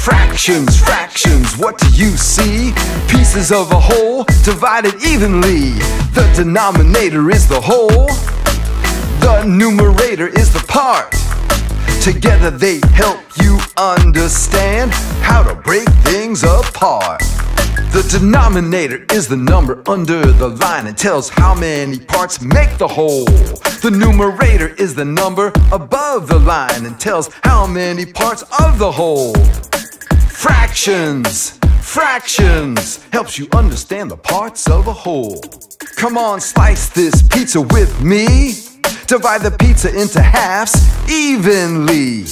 Fractions, fractions, what do you see? Pieces of a whole, divided evenly. The denominator is the whole, the numerator is the part. Together they help you understand how to break things apart. The denominator is the number under the line and tells how many parts make the whole. The numerator is the number above the line and tells how many parts of the whole. Fractions, fractions, helps you understand the parts of a whole. Come on, slice this pizza with me. Divide the pizza into halves evenly.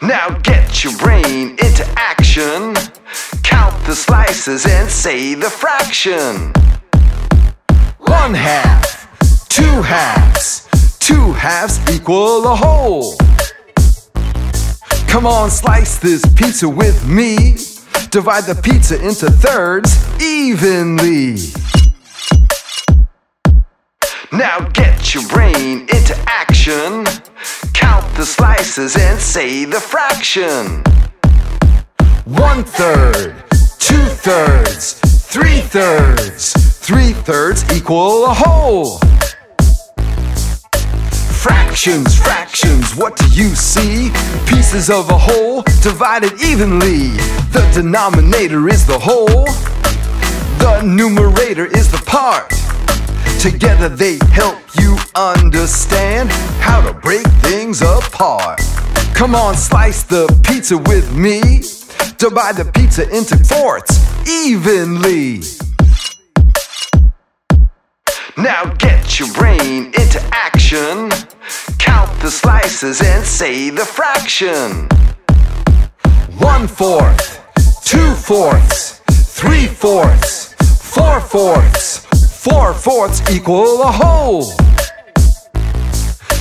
Now get your brain into action. Count the slices and say the fraction. 1/2, 2 halves. 2 halves equal a whole. Come on, slice this pizza with me. Divide the pizza into thirds evenly. Now get your brain into action. Count the slices and say the fraction. 1/3, 2 thirds, 3 thirds. 3 thirds equal a whole. Fractions, fractions, what do you see? Pieces of a whole, divided evenly. The denominator is the whole, the numerator is the part. Together they help you understand how to break things apart. Come on, slice the pizza with me. Divide the pizza into fourths evenly. Now get your brain into action. Count the slices and say the fraction. 1/4, 2 fourths, 3 fourths, 4 fourths. 4 fourths equal a whole.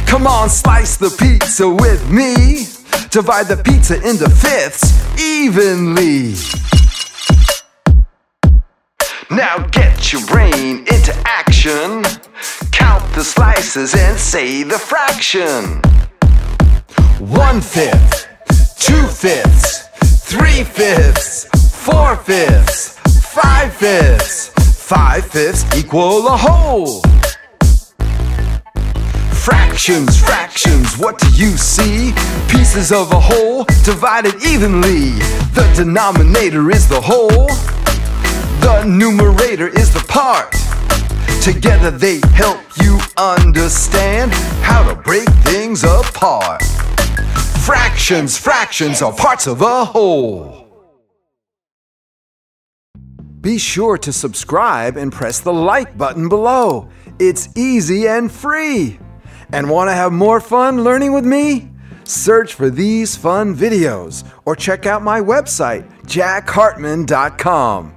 Come on, slice the pizza with me. Divide the pizza into fifths evenly. Now get your brain into action. Count the slices and say the fraction. 1/5, 2 fifths, 3 fifths, 4 fifths, 5 fifths. 5 fifths equal a whole. Fractions, fractions, what do you see? Pieces of a whole, divided evenly. The denominator is the whole, the numerator is the part. Together they help you understand how to break things apart. Fractions, fractions are parts of a whole. Be sure to subscribe and press the like button below. It's easy and free. And want to have more fun learning with me? Search for these fun videos or check out my website, jackhartmann.com.